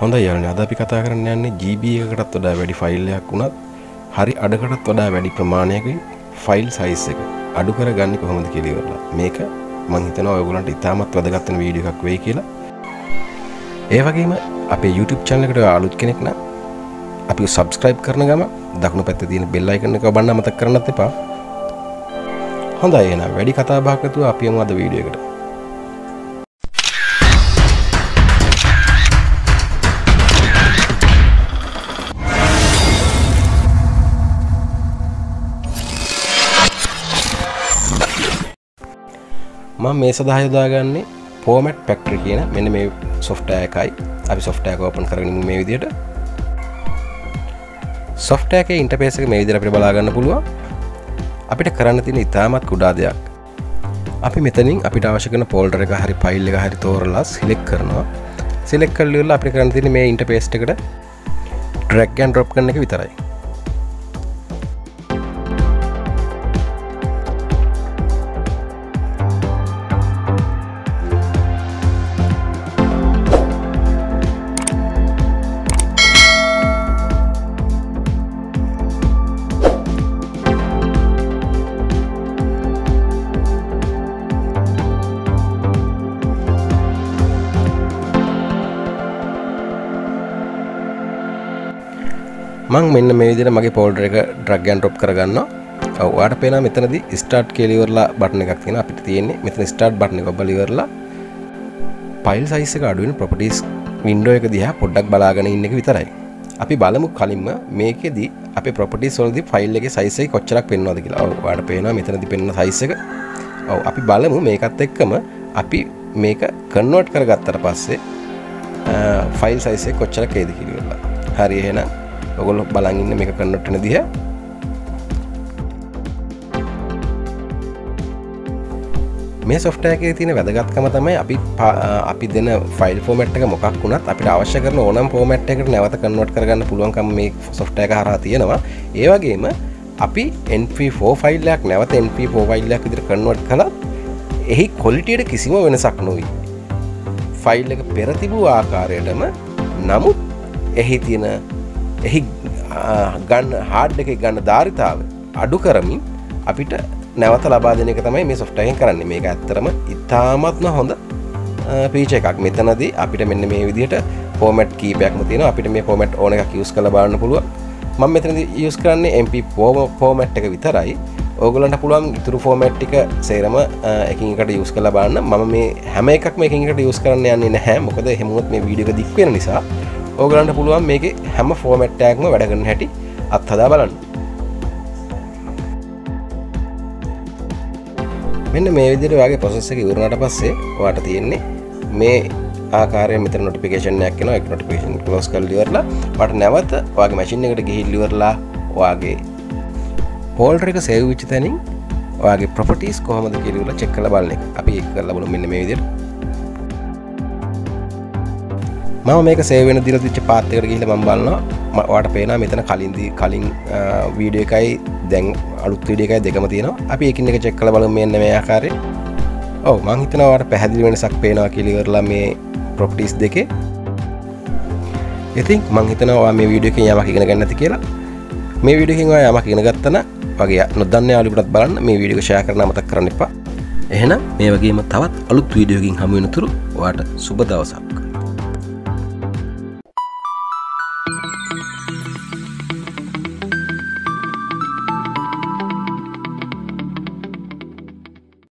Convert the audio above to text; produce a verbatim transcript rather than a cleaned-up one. හොඳ යන්නේ අද අපි කතා කරන්න යන්නේ ජී බී එකකටත් වඩා වැඩි ෆයිල් එකක් උනත් හරි අඩකටත් වඩා වැඩි ප්‍රමාණයකින් ෆයිල් සයිස් එක අඩු කරගන්නේ කොහොමද කියලා ඉවරලා මේක මම හිතනවා ඔයගොල්ලන්ට ඉතාමත් වැදගත් වෙන වීඩියෝ එකක් වෙයි කියලා ඒ වගේම අපේ YouTube channel එකට ආලුත් කෙනෙක් නම් අපි subscribe කරන ගම දකුණු පැත්තේ තියෙන bell icon එක ඔබන්න මතක් කරන්නත් එපා හොඳයි එහෙනම් වැඩි කතා බහක් නැතුව අපි යමු අද වීඩියෝ එකට मैं मे सदा दागा फॉर्मेट फैक्टरी की मैंने मे सॉफ्टवेयर का अभी सॉफ्टवेयर ओपन कर मे विधिट सॉफ्टवेयर के इंटरफेस मे विधि अपने बलागा बोलवा अभी करना तीन इतना कुडा दिया अभी मितनी अभी आवश्यक फोल्डर का हरी फाइल का हरी तोरला सिलेक्ट करना सिलेक्ट कर लिया अपने करना तीन मे इंटरफेस ड्रैग एंड ड्रॉप करने के भीतर आई මම මෙන්න මේ විදිහට මගේ ෆෝල්ඩර් එක drag and drop කරගන්නවා. ඔව් ඔයාලට පේනවා මෙතනදී start කියලා ඉවරලා බටන් එකක් තියෙනවා. අපිට තියෙන්නේ මෙතන start බටන් එක ඔබලා ඉවරලා file size එක අඩු වෙන properties window එක දිහා පොඩ්ඩක් බලාගෙන ඉන්න එක විතරයි. අපි බලමු කලින්ම මේකෙදී අපේ properties වලදී file එකේ size එක කොච්චරක් වෙනවද කියලා. ඔව් ඔයාලට පේනවා මෙතනදී පෙන්න size එක. ඔව් අපි බලමු මේකත් එක්කම අපි මේක convert කරගත්තට පස්සේ file size එක කොච්චරක් එයිද කියලා. හරි එහෙනම් ඔගොල්ලෝ බලන් ඉන්න මේක කන්වර්ට් වෙන දිහා මේ software එකේ තියෙන වැදගත්කම තමයි අපි අපි දෙන ෆයිල් format එක මොකක් වුණත් අපිට අවශ්‍ය කරන ඕනම format එකකට නැවත convert කරගන්න පුළුවන්කම මේ software එක හරහා තියෙනවා ඒ වගේම අපි එන් පී ෆෝර් ෆයිල් එකක් නැවත එන් පී ෆෝර් ෆයිල් එකක් විදිහට convert කළත් එහි quality එක කිසිම වෙනසක් නොවි ෆයිල් එක පෙර තිබූ ආකාරයටම නමුත් එහි තියෙන එහි ගන්න හાર્ඩ් එකේ ගන්න ධාරිතාව අඩු කරමින් අපිට නැවත ලබා දෙන එක තමයි මේ software එකෙන් කරන්නේ. මේක ඇත්තටම ඉතාමත්ම හොඳ feature එකක්. මෙතනදී අපිට මෙන්න මේ විදිහට format කීපයක්ම තියෙනවා. අපිට මේ format ඕන එකක් use කරලා බලන්න පුළුවන්. මම මෙතනදී use කරන්නේ එම් පී ෆෝර් format එක විතරයි. ඕගොල්ලන්ට පුළුවන් ඉතුරු format ටික සේරම එකින් එකට use කරලා බලන්න. මම මේ හැම එකක්ම එකින් එකට use කරන්න යන්නේ නැහැ. මොකද එහෙම වුණොත් මේ වීඩියෝ එක දික් වෙන නිසා ඕගලන්ට පුළුවන් මේකේ හැම ෆෝමැට් එකක්ම වැඩ කරන හැටි අත්හදා බලන්න. මෙන්න මේ විදිහට ඔයාගේ process එක ඉවර වුණාට පස්සේ ඔයාට තියෙන්නේ මේ ආකාරයෙන් මෙතන notification එකක් එනවා. ඒක notification close කරලා ඉවරලා ඔයාට නැවත ඔයාගේ machine එකට ගිහිල්ලා ඉවරලා ඔයාගේ folder එක save වෙච්ච තැනින් ඔයාගේ properties කොහොමද කියලා ඉවරලා check කරලා බලන්න එක. අපි ඒක කරලා බලමු මෙන්න මේ විදිහට. මම මේක සේව් වෙන දින තිබිච්ච පාත් එකට ගිහිල්ලා මම බලනවා ඔයාට පේනවා මෙතන කලින් කලින් වීඩියෝ එකයි දැන් අලුත් වීඩියෝ එකයි දෙකම තියෙනවා අපි එකින් එක චෙක් කරලා බලමු මෙන්න මේ ආකාරයෙන් ඔව් මම හිතනවා ඔයාට පැහැදිලි වෙනසක් පේනවා කියලා ඉවරලා මේ ප්‍රොපර්ටිස් දෙකේ ඉතින් මම හිතනවා ඔයා මේ වීඩියෝ එකෙන් යමක් ඉගෙන ගන්න ඇති කියලා මේ වීඩියෝ එකෙන් ඔයා යමක් ඉගෙන ගත්තා නම් වගේ නොදන්න යාළුවන්ටත් බලන්න මේ වීඩියෝ එක ෂෙයා කරන්න මතක් කරන්න එපා එහෙනම් මේ වගේම තවත් අලුත් වීඩියෝ එකකින් හමු වෙනතුරු ඔයාට සුබ දවසක්